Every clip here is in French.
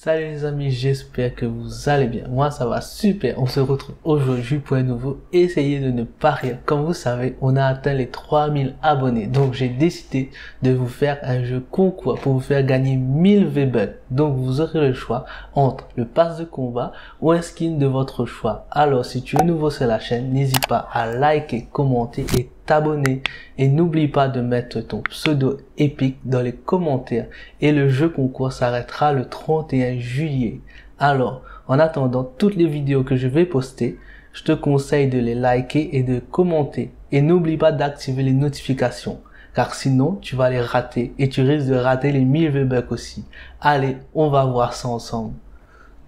Salut les amis, j'espère que vous allez bien. Moi ça va super. On se retrouve aujourd'hui pour un nouveau Essayez de ne pas rire. Comme vous savez, on a atteint les 3000 abonnés. Donc j'ai décidé de vous faire un jeu concours pour vous faire gagner 1000 V-Bucks. Donc vous aurez le choix entre le pass de combat ou un skin de votre choix. Alors si tu es nouveau sur la chaîne, n'hésite pas à liker, commenter et t'abonner, et n'oublie pas de mettre ton pseudo épique dans les commentaires, et le jeu concours s'arrêtera le 31 juillet. Alors en attendant, toutes les vidéos que je vais poster, je te conseille de les liker et de commenter, et n'oublie pas d'activer les notifications car sinon tu vas les rater et tu risques de rater les 1000 V-Bucks aussi. Allez, on va voir ça ensemble.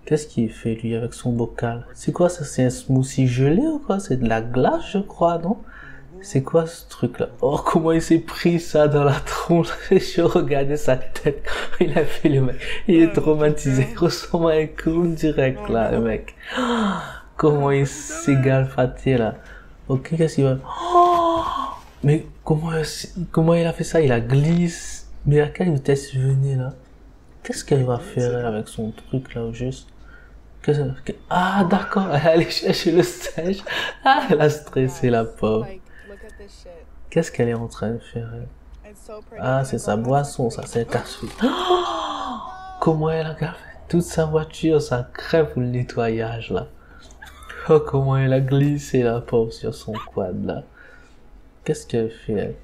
Qu'est-ce qu'il fait lui avec son bocal? C'est quoi ça? C'est un smoothie gelé ou quoi? C'est de la glace je crois, non? C'est quoi ce truc là? Oh, comment il s'est pris ça dans la tronche. Je regardais sa tête quand il a fait le mec. Il est traumatisé. Il ressemble à un clown direct là, le mec. Oh, comment il s'est galfaté là. Ok, qu'est-ce qu'il va... Oh, mais comment il a fait ça? Il a glissé. Mais à quelle vitesse il venait là? Qu'est-ce qu'elle va faire là, avec son truc là au juste? Ah d'accord, elle est allée chercher le sèche. Ah, elle a stressé la pauvre. Qu'est-ce qu'elle est en train de faire? Ah, c'est sa boisson, ça, c'est café. Oh, comment elle a café toute sa voiture, ça crève pour le nettoyage là. Oh, comment elle a glissé la pauvre sur son quad là. Qu'est-ce qu'elle fait?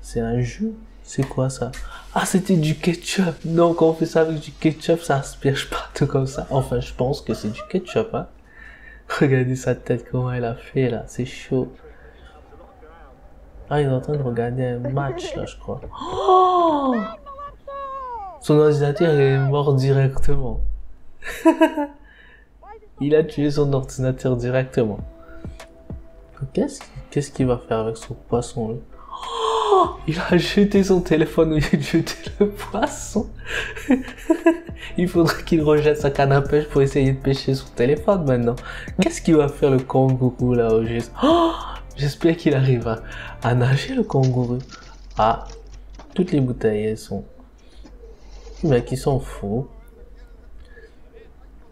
C'est un jus? C'est quoi ça? Ah, c'était du ketchup. Non, quand on fait ça avec du ketchup, ça asperge partout comme ça. Enfin, je pense que c'est du ketchup, hein. Regardez sa tête, comment elle a fait là, c'est chaud. Ah, il est en train de regarder un match, là, je crois. Oh, son ordinateur est mort directement. Il a tué son ordinateur directement. Qu'est-ce qu'il va faire avec son poisson, là? Oh, il a jeté son téléphone au lieu de jeter le poisson. Il faudrait qu'il rejette sa canne à pêche pour essayer de pêcher son téléphone, maintenant. Qu'est-ce qu'il va faire, le kangourou, là, au juste? Oh, j'espère qu'il arrive à nager le kangourou. Ah, toutes les bouteilles elles sont... Mais qui s'en fout.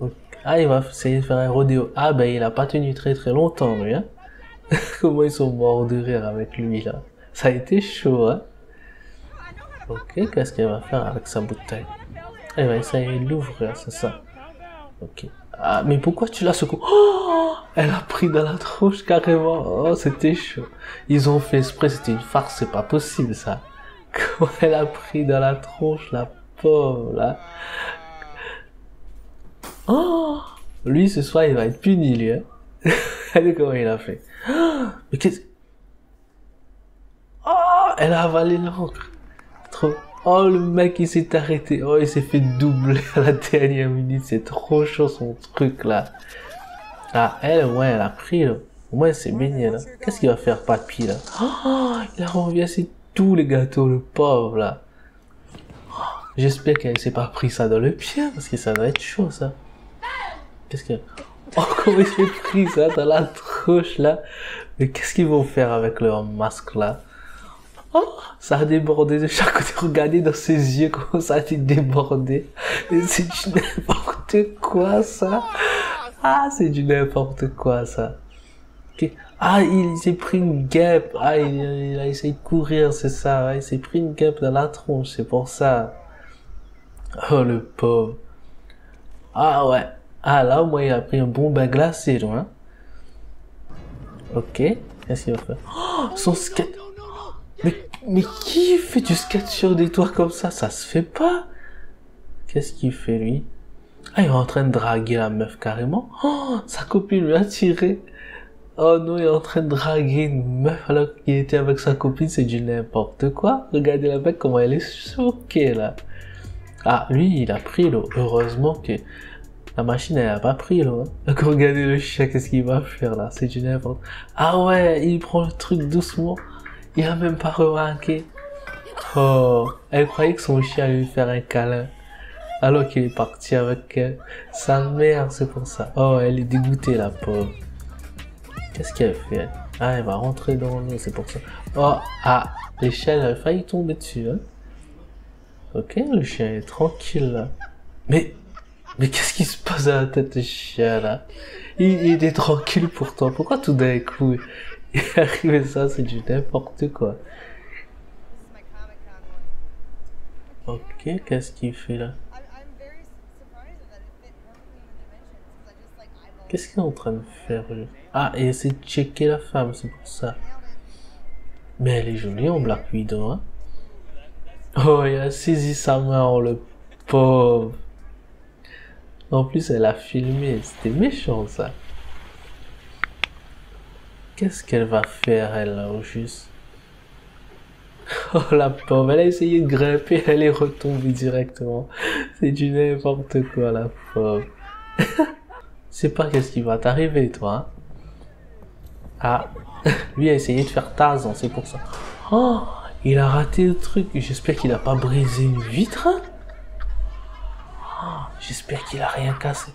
Okay. Ah, il va essayer de faire un rodéo. Ah ben il a pas tenu très longtemps lui, hein. Comment ils sont morts de rire avec lui là. Ça a été chaud, hein. Ok, qu'est-ce qu'elle va faire avec sa bouteille? Elle va essayer de l'ouvrir, c'est ça. Ok. Ah, mais pourquoi tu l'as secoué? Oh, elle a pris dans la tronche carrément. Oh, c'était chaud. Ils ont fait exprès, c'était une farce, c'est pas possible ça. Comment elle a pris dans la tronche, la pauvre là. Oh, lui ce soir il va être puni lui, hein. Regardez comment il a fait. Oh, mais qu'est-ce... Oh, elle a avalé l'encre. Trop... Oh, le mec il s'est arrêté. Oh, il s'est fait doubler à la dernière minute. C'est trop chaud son truc là. Ah, elle, ouais, elle a pris là. Au moins elle s'est baignée là. Qu'est-ce qu'il va faire papy là? Oh, il a renversé tous les gâteaux, le pauvre là. Oh, j'espère qu'elle s'est pas pris ça dans le pied parce que ça doit être chaud ça. Qu'est-ce que... Oh, comment il s'est pris ça dans la tronche là. Mais qu'est-ce qu'ils vont faire avec leur masque là? Oh, ça a débordé de chaque côté. Regardez dans ses yeux comment ça a été débordé. C'est du n'importe quoi ça. Ah, c'est du n'importe quoi ça. Okay. Ah, il s'est pris une guêpe. Ah, il a essayé de courir, c'est ça. Il s'est pris une guêpe dans la tronche, c'est pour ça. Oh, le pauvre. Ah ouais. Ah là, au moins il a pris un bon bain glacé, loin. Ok. Qu'est-ce qu'il va faire? Oh, son skate. Mais qui fait du skate sur des toits comme ça? Ça se fait pas. Qu'est-ce qu'il fait lui? Ah, il est en train de draguer la meuf carrément. Oh, sa copine lui a tiré. Oh non, il est en train de draguer une meuf alors qu'il était avec sa copine. C'est du n'importe quoi. Regardez la meuf comment elle est choquée là. Ah, lui il a pris l'eau. Heureusement que la machine elle a pas pris l'eau. Hein. Donc regardez le chien, qu'est-ce qu'il va faire là? C'est du n'importe. Ah ouais, il prend le truc doucement. Il a même pas remarqué. Oh, elle croyait que son chien allait lui faire un câlin alors qu'il est parti avec elle. Sa mère, c'est pour ça. Oh, elle est dégoûtée la pauvre. Qu'est-ce qu'elle fait? Ah, elle va rentrer dans l'eau, c'est pour ça. Oh, ah, les chiens a failli tomber dessus. Hein. Ok, le chien est tranquille là. Mais Mais qu'est-ce qui se passe à la tête de chien là? Il est tranquille pourtant. Pourquoi tout d'un coup il est arrivé ça? C'est du n'importe quoi. Ok, qu'est-ce qu'il fait là? Qu'est-ce qu'il est en train de faire? Ah, il essaie de checker la femme, c'est pour ça. Mais elle est jolie en Black Widow, hein. Oh, il a saisi sa main, oh, le pauvre. En plus, elle a filmé, c'était méchant ça. Qu'est-ce qu'elle va faire, elle, là, au juste? Oh, la pauvre, elle a essayé de grimper, elle est retombée directement. C'est du n'importe quoi, la pauvre. C'est pas qu'est-ce qui va t'arriver, toi. Hein? Ah, lui a essayé de faire Tarzan, c'est pour ça. Oh, il a raté le truc. J'espère qu'il n'a pas brisé une vitre. Oh, j'espère qu'il a rien cassé.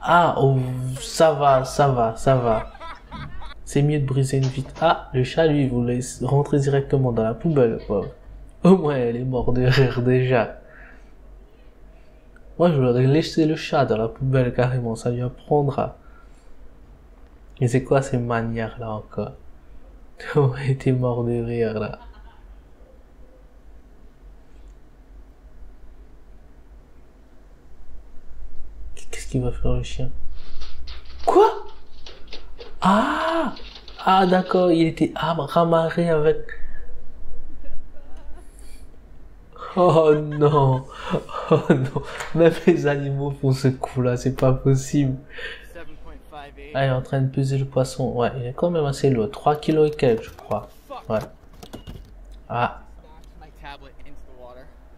Ah, oh, ça va, ça va, ça va. C'est mieux de briser une vitre. Ah, le chat, lui, voulait rentrer directement dans la poubelle. Oh. Au moins, elle est morte de rire déjà. Moi, je voudrais laisser le chat dans la poubelle carrément, ça lui apprendra. Mais c'est quoi ces manières-là encore? On était mort de rire là. Qu'est-ce qu'il va faire le chien? Quoi? Ah! Ah d'accord, il était ramarré avec... Oh non, oh non, même les animaux font ce coup-là, c'est pas possible. Ah, il est en train de peser le poisson, ouais, il est quand même assez lourd, 3 kilos et quelques, je crois. Ouais. Ah.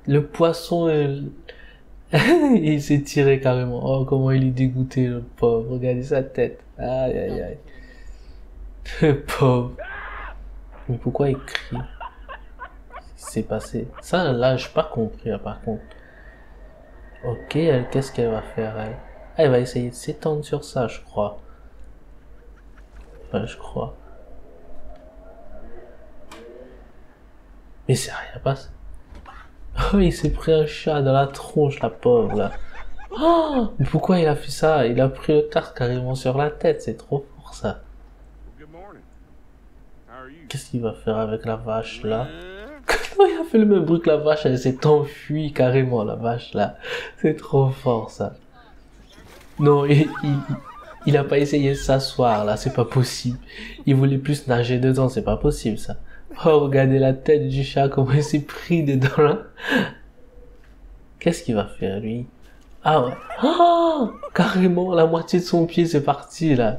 Le poisson, il s'est tiré carrément. Oh, comment il est dégoûté, le pauvre, regardez sa tête. Aïe, aïe, aïe. Le pauvre. Mais pourquoi il crie? C'est passé ça là, j'ai pas compris là, par contre. Ok, elle, qu'est-ce qu'elle va faire, elle? Ah, elle va essayer de s'étendre sur ça, je crois. Enfin, je crois, mais c'est rien passé. Oh, il s'est pris un chat dans la tronche, la pauvre là. Oh, mais pourquoi il a fait ça? Il a pris le tarte carrément sur la tête, c'est trop fort ça. Qu'est-ce qu'il va faire avec la vache là? Il a fait le même bruit que la vache, elle s'est enfuie carrément, la vache là. C'est trop fort ça. Non, il a pas essayé de s'asseoir là, c'est pas possible. Il voulait plus nager dedans, c'est pas possible ça. Oh, regardez la tête du chat, comment il s'est pris dedans là. Qu'est-ce qu'il va faire lui? Ah ouais. Oh, carrément, la moitié de son pied, c'est parti là.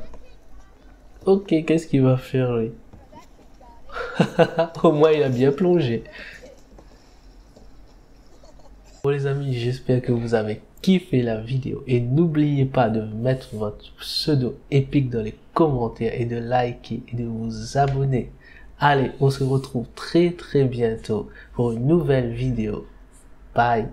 Ok, qu'est-ce qu'il va faire lui? Au moins il a bien plongé. Bon les amis, j'espère que vous avez kiffé la vidéo et n'oubliez pas de mettre votre pseudo épique dans les commentaires et de liker et de vous abonner. Allez, on se retrouve très bientôt pour une nouvelle vidéo. Bye.